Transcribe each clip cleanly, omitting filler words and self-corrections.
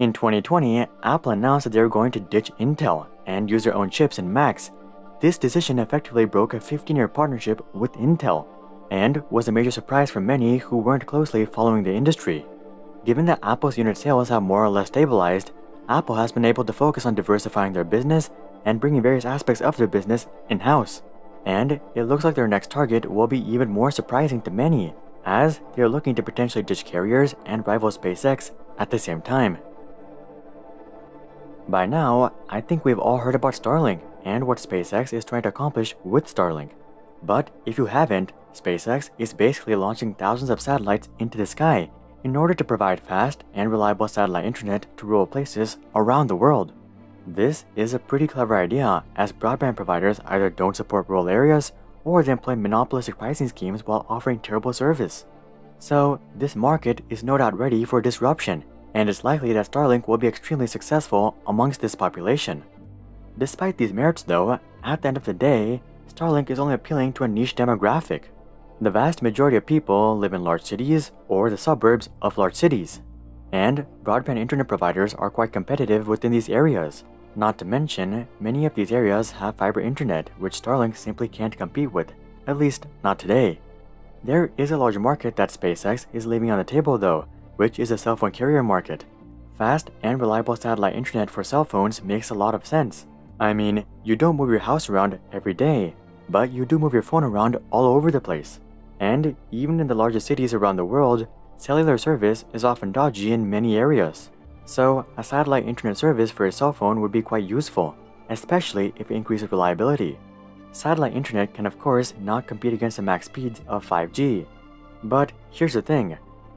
In 2020, Apple announced that they were going to ditch Intel and use their own chips in Macs. This decision effectively broke a 15-year partnership with Intel and was a major surprise for many who weren't closely following the industry. Given that Apple's unit sales have more or less stabilized, Apple has been able to focus on diversifying their business and bringing various aspects of their business in-house. And it looks like their next target will be even more surprising to many, as they are looking to potentially ditch carriers and rival SpaceX at the same time. By now, I think we've all heard about Starlink and what SpaceX is trying to accomplish with Starlink. But if you haven't, SpaceX is basically launching thousands of satellites into the sky in order to provide fast and reliable satellite internet to rural places around the world. This is a pretty clever idea, as broadband providers either don't support rural areas or they employ monopolistic pricing schemes while offering terrible service. So this market is no doubt ready for disruption, and it's likely that Starlink will be extremely successful amongst this population. Despite these merits though, at the end of the day, Starlink is only appealing to a niche demographic. The vast majority of people live in large cities or the suburbs of large cities, and broadband internet providers are quite competitive within these areas. Not to mention, many of these areas have fiber internet, which Starlink simply can't compete with, at least not today. There is a large market that SpaceX is leaving on the table though, which is the cell phone carrier market. Fast and reliable satellite internet for cell phones makes a lot of sense. I mean, you don't move your house around every day, but you do move your phone around all over the place. And even in the largest cities around the world, cellular service is often dodgy in many areas. So a satellite internet service for a cell phone would be quite useful, especially if it increases reliability. Satellite internet can of course not compete against the max speeds of 5G. But here's the thing,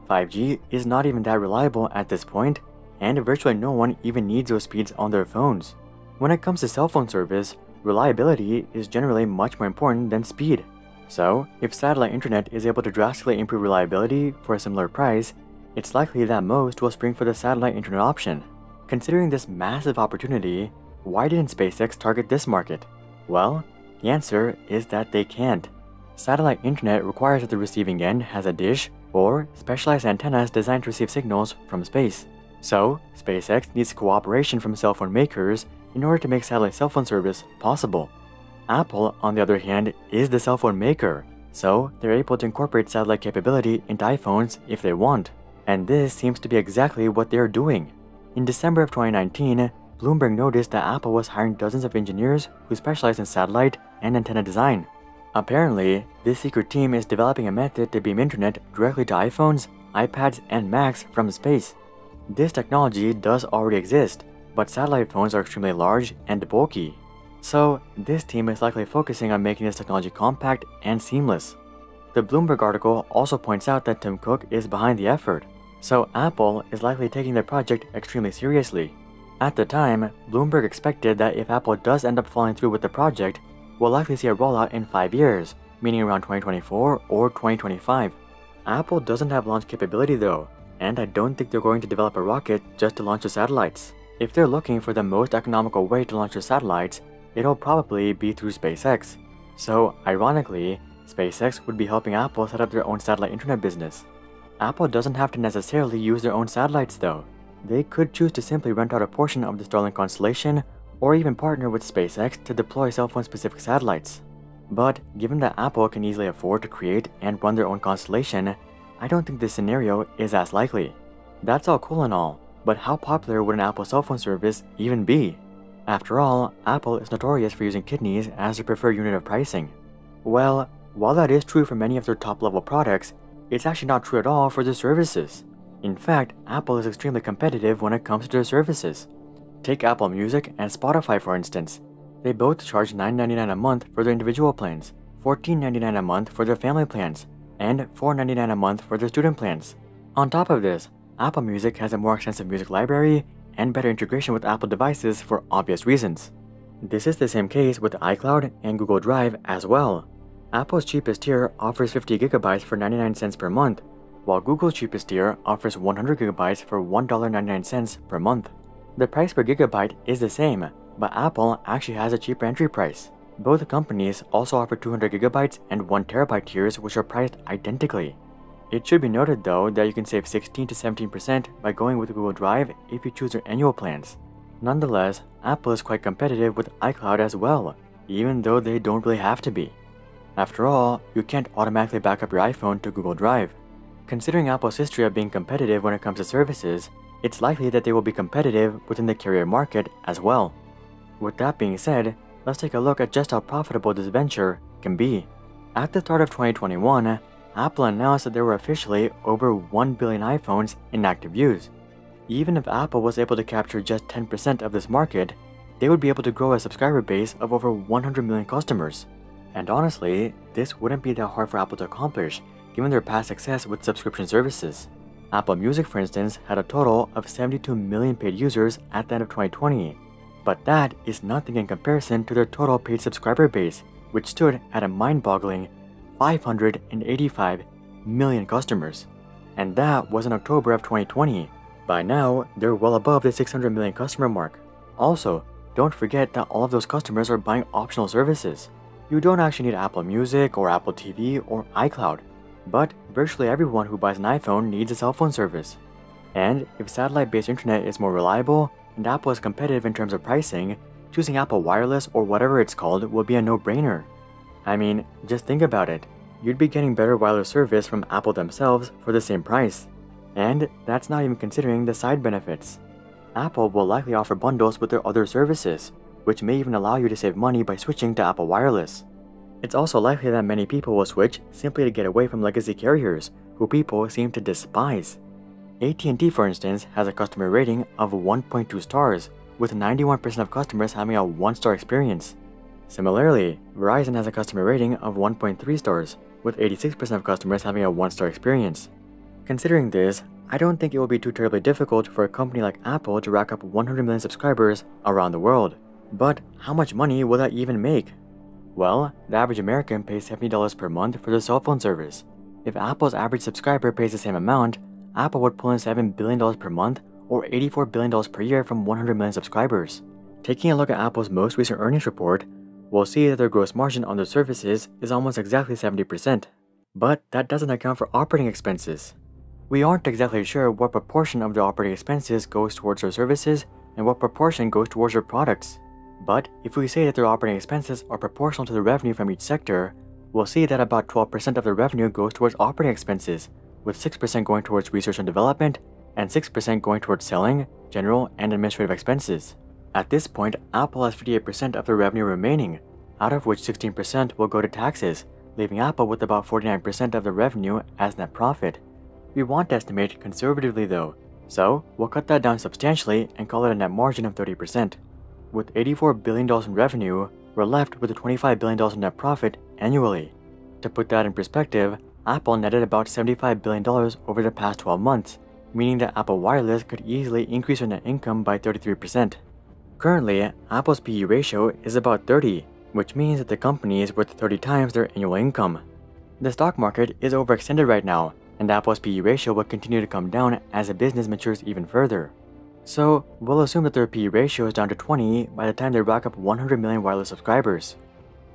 5G is not even that reliable at this point, and virtually no one even needs those speeds on their phones. When it comes to cell phone service, reliability is generally much more important than speed. So if satellite internet is able to drastically improve reliability for a similar price, it's likely that most will spring for the satellite internet option. Considering this massive opportunity, why didn't SpaceX target this market? Well, the answer is that they can't. Satellite internet requires that the receiving end has a dish or specialized antennas designed to receive signals from space. So SpaceX needs cooperation from cell phone makers in order to make satellite cell phone service possible. Apple, on the other hand, is the cell phone maker, so they're able to incorporate satellite capability into iPhones if they want. And this seems to be exactly what they are doing. In December of 2019, Bloomberg noticed that Apple was hiring dozens of engineers who specialize in satellite and antenna design. Apparently, this secret team is developing a method to beam internet directly to iPhones, iPads, and Macs from space. This technology does already exist, but satellite phones are extremely large and bulky. So this team is likely focusing on making this technology compact and seamless. The Bloomberg article also points out that Tim Cook is behind the effort. So Apple is likely taking their project extremely seriously. At the time, Bloomberg expected that if Apple does end up following through with the project, we'll likely see a rollout in 5 years, meaning around 2024 or 2025. Apple doesn't have launch capability though, and I don't think they're going to develop a rocket just to launch the satellites. If they're looking for the most economical way to launch the satellites, it'll probably be through SpaceX. So ironically, SpaceX would be helping Apple set up their own satellite internet business. Apple doesn't have to necessarily use their own satellites though. They could choose to simply rent out a portion of the Starlink constellation or even partner with SpaceX to deploy cell phone specific satellites. But given that Apple can easily afford to create and run their own constellation, I don't think this scenario is as likely. That's all cool and all, but how popular would an Apple cell phone service even be? After all, Apple is notorious for using kidneys as their preferred unit of pricing. Well, while that is true for many of their top-level products, it's actually not true at all for their services. In fact, Apple is extremely competitive when it comes to their services. Take Apple Music and Spotify for instance. They both charge $9.99 a month for their individual plans, $14.99 a month for their family plans, and $4.99 a month for their student plans. On top of this, Apple Music has a more extensive music library and better integration with Apple devices for obvious reasons. This is the same case with iCloud and Google Drive as well. Apple's cheapest tier offers 50 GB for 99¢ per month, while Google's cheapest tier offers 100 GB for $1.99 per month. The price per gigabyte is the same, but Apple actually has a cheaper entry price. Both companies also offer 200 GB and 1 TB tiers, which are priced identically. It should be noted though that you can save 16 to 17% by going with Google Drive if you choose their annual plans. Nonetheless, Apple is quite competitive with iCloud as well, even though they don't really have to be. After all, you can't automatically back up your iPhone to Google Drive. Considering Apple's history of being competitive when it comes to services, it's likely that they will be competitive within the carrier market as well. With that being said, let's take a look at just how profitable this venture can be. At the start of 2021, Apple announced that there were officially over 1 billion iPhones in active use. Even if Apple was able to capture just 10% of this market, they would be able to grow a subscriber base of over 100 million customers. And honestly, this wouldn't be that hard for Apple to accomplish, given their past success with subscription services. Apple Music, for instance, had a total of 72 million paid users at the end of 2020. But that is nothing in comparison to their total paid subscriber base, which stood at a mind-boggling 585 million customers. And that was in October of 2020. By now, they're well above the 600 million customer mark. Also, don't forget that all of those customers are buying optional services. You don't actually need Apple Music or Apple TV or iCloud, but virtually everyone who buys an iPhone needs a cell phone service. And if satellite-based internet is more reliable and Apple is competitive in terms of pricing, choosing Apple Wireless or whatever it's called will be a no-brainer. I mean, just think about it. You'd be getting better wireless service from Apple themselves for the same price. And that's not even considering the side benefits. Apple will likely offer bundles with their other services, which may even allow you to save money by switching to Apple Wireless. It's also likely that many people will switch simply to get away from legacy carriers, who people seem to despise. AT&T, for instance, has a customer rating of 1.2 stars, with 91% of customers having a 1-star experience. Similarly, Verizon has a customer rating of 1.3 stars, with 86% of customers having a 1-star experience. Considering this, I don't think it will be too terribly difficult for a company like Apple to rack up 100 million subscribers around the world. But how much money will that even make? Well, the average American pays $70 per month for their cell phone service. If Apple's average subscriber pays the same amount, Apple would pull in $7 billion per month or $84 billion per year from 100 million subscribers. Taking a look at Apple's most recent earnings report, we'll see that their gross margin on their services is almost exactly 70%. But that doesn't account for operating expenses. We aren't exactly sure what proportion of the operating expenses goes towards their services and what proportion goes towards their products. But if we say that their operating expenses are proportional to the revenue from each sector, we'll see that about 12% of their revenue goes towards operating expenses, with 6% going towards research and development, and 6% going towards selling, general, and administrative expenses. At this point, Apple has 58% of their revenue remaining, out of which 16% will go to taxes, leaving Apple with about 49% of the revenue as net profit. We want to estimate conservatively though, so we'll cut that down substantially and call it a net margin of 30%. With $84 billion in revenue, we're left with a $25 billion in net profit annually. To put that in perspective, Apple netted about $75 billion over the past 12 months, meaning that Apple Wireless could easily increase their net income by 33%. Currently, Apple's PE ratio is about 30, which means that the company is worth 30 times their annual income. The stock market is overextended right now, and Apple's PE ratio will continue to come down as the business matures even further. So, we'll assume that their PE ratio is down to 20 by the time they rack up 100 million wireless subscribers.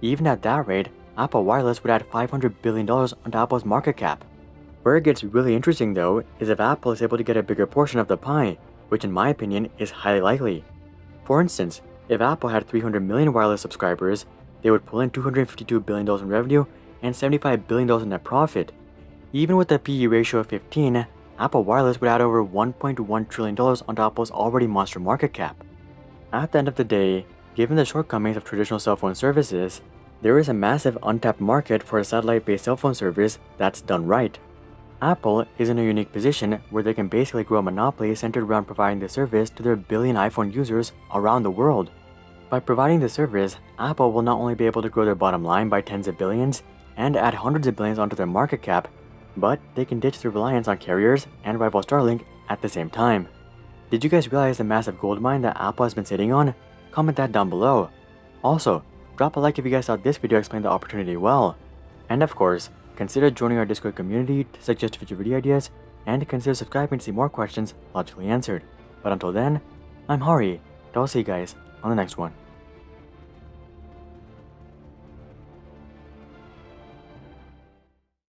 Even at that rate, Apple Wireless would add $500 billion onto Apple's market cap. Where it gets really interesting though is if Apple is able to get a bigger portion of the pie, which in my opinion is highly likely. For instance, if Apple had 300 million wireless subscribers, they would pull in $252 billion in revenue and $75 billion in net profit. Even with a PE ratio of 15, Apple Wireless would add over $1.1 trillion onto Apple's already monster market cap. At the end of the day, given the shortcomings of traditional cell phone services, there is a massive untapped market for a satellite-based cell phone service that's done right. Apple is in a unique position where they can basically grow a monopoly centered around providing the service to their billion iPhone users around the world. By providing the service, Apple will not only be able to grow their bottom line by tens of billions and add hundreds of billions onto their market cap, but they can ditch their reliance on carriers and rival Starlink at the same time. Did you guys realize the massive goldmine that Apple has been sitting on? Comment that down below. Also, drop a like if you guys thought this video explained the opportunity well. And of course, consider joining our Discord community to suggest future video ideas, and consider subscribing to see more questions logically answered. But until then, I'm Hari, and I'll see you guys on the next one.